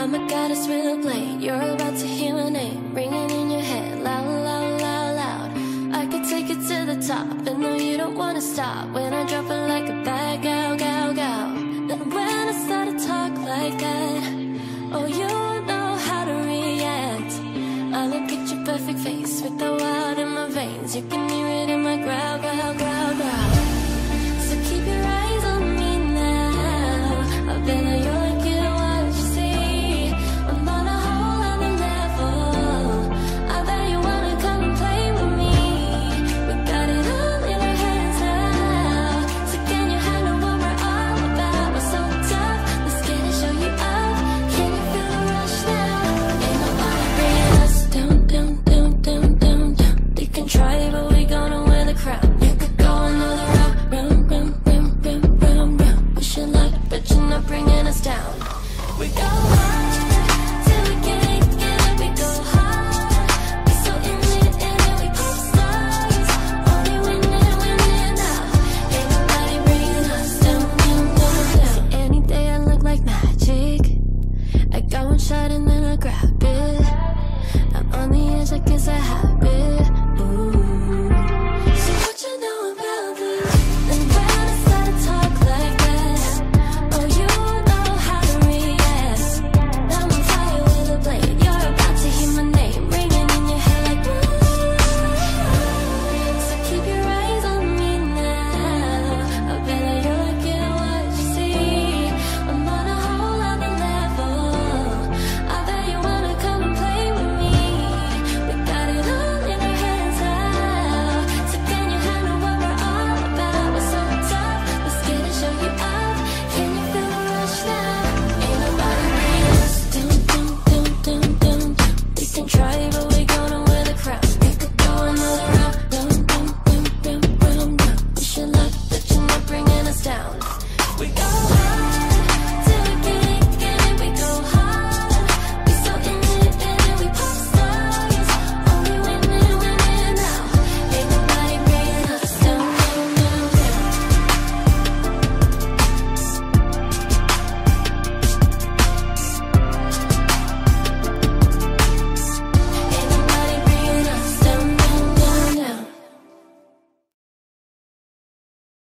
I'm a goddess with a blade. You're about to hear my name ringing in your head, loud, loud, loud, loud. I could take it to the top, and no, you don't wanna stop when I drop it like